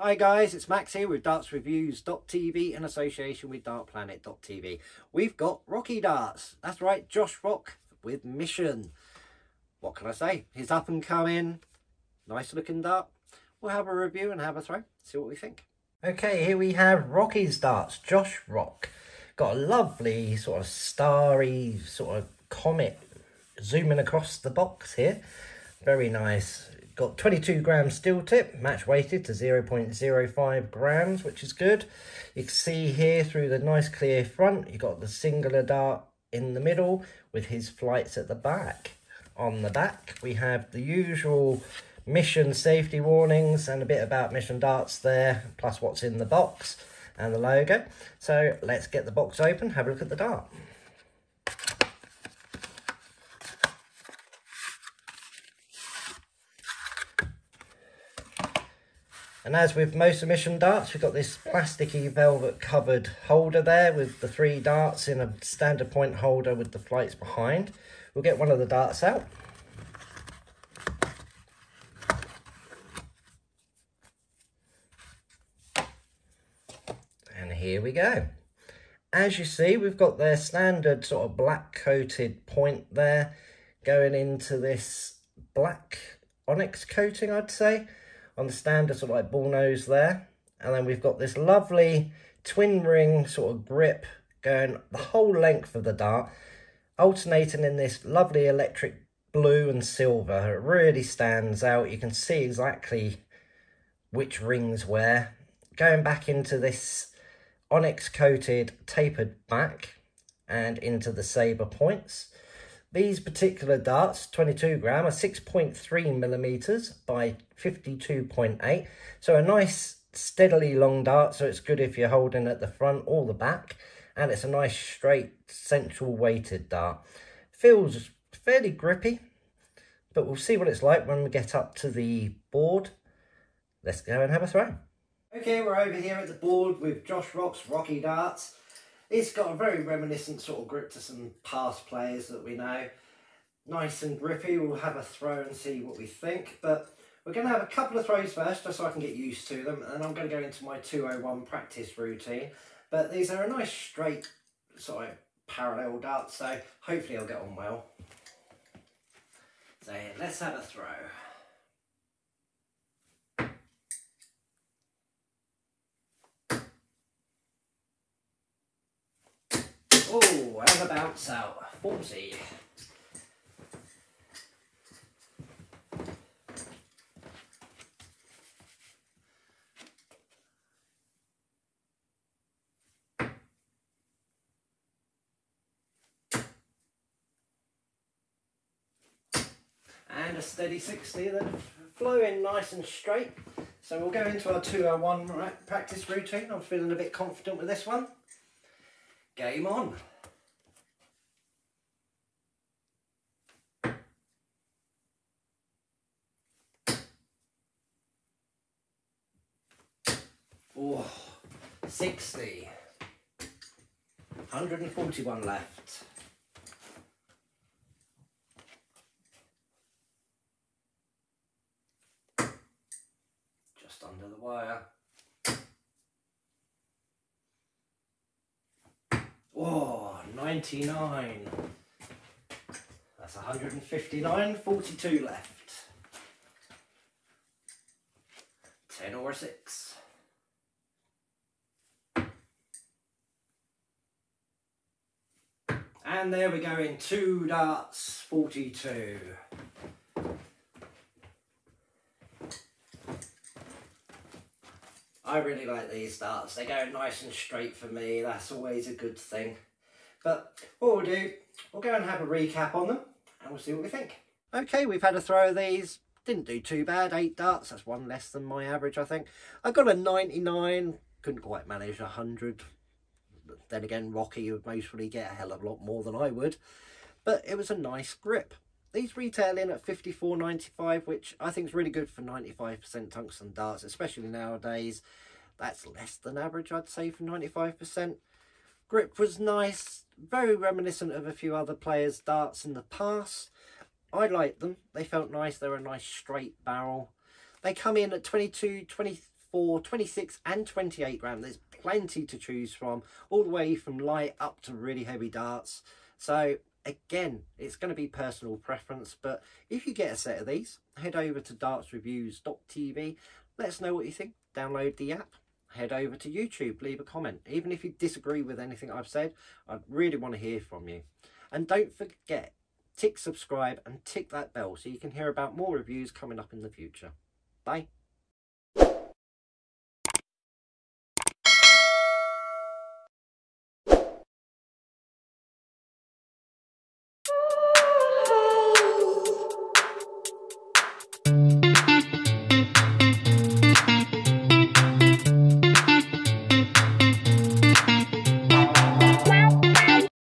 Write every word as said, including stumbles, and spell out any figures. Hi guys, it's Max here with darts reviews dot t v in association with dart planet dot t v. We've got Rocky Darts. That's right, Josh Rock with Mission. What can I say? He's up and coming. Nice looking dart. We'll have a review and have a throw. See what we think. Okay, here we have Rocky's darts. Josh Rock. Got a lovely sort of starry sort of comet zooming across the box here. Very nice. Got twenty-two gram steel tip, match weighted to zero point zero five grams, which is good. You can see here through the nice clear front, you got the singular dart in the middle with his flights at the back. On the back, we have the usual Mission safety warnings and a bit about Mission darts there, plus what's in the box and the logo. So let's get the box open, have a look at the dart. And as with most Mission darts, we've got this plasticky velvet covered holder there with the three darts in a standard point holder with the flights behind. We'll get one of the darts out. And here we go. As you see, we've got their standard sort of black coated point there going into this black onyx coating, I'd say. On the standard sort of like ball nose there, and then we've got this lovely twin ring sort of grip going the whole length of the dart, alternating in this lovely electric blue and silver. It really stands out. You can see exactly which rings where, going back into this onyx coated tapered back and into the Sabre points. These particular darts, twenty-two gram, are six point three millimeters by fifty-two point eight. So a nice, steadily long dart. So it's good if you're holding at the front or the back. And it's a nice, straight, central weighted dart. Feels fairly grippy, but we'll see what it's like when we get up to the board. Let's go and have a throw. Okay, we're over here at the board with Josh Rock's Rocky Darts. It's got a very reminiscent sort of grip to some past players that we know. Nice and grippy. We'll have a throw and see what we think. But we're going to have a couple of throws first, just so I can get used to them. And I'm going to go into my two oh one practice routine. But these are a nice straight sort of parallel dart, so hopefully I'll get on well. So let's have a throw. Oh, and a bounce out. Boopsie. And a steady sixty, then flowing nice and straight. So we'll go into our two oh one practice routine. I'm feeling a bit confident with this one. Game on. Oh, sixty. one hundred forty-one left. Just under the wire. Oh, ninety-nine. That's one hundred fifty-nine, forty-two left. ten over six. And there we go in two darts, forty-two. I really like these darts. They go nice and straight for me. That's always a good thing. But what we'll do, we'll go and have a recap on them and we'll see what we think. Okay, we've had a throw of these. Didn't do too bad. Eight darts. That's one less than my average, I think. I got a ninety-nine. Couldn't quite manage a hundred. Then again, Rocky would mostly get a hell of a lot more than I would. But it was a nice grip. These retail in at fifty-four ninety-five, which I think is really good for ninety-five percent tungsten darts, especially nowadays. That's less than average, I'd say, for ninety-five percent. Grip was nice, very reminiscent of a few other players' darts in the past. I liked them. They felt nice. They were a nice straight barrel. They come in at 22, 23, for twenty-six and twenty-eight grams. There's plenty to choose from, all the way from light up to really heavy darts. So again, it's going to be personal preference, but if you get a set of these, head over to darts reviews dot t v. Let us know what you think. Download the app. Head over to YouTube, leave a comment. Even if you disagree with anything I've said, I'd really want to hear from you. And don't forget, tick subscribe and tick that bell so you can hear about more reviews coming up in the future. Bye.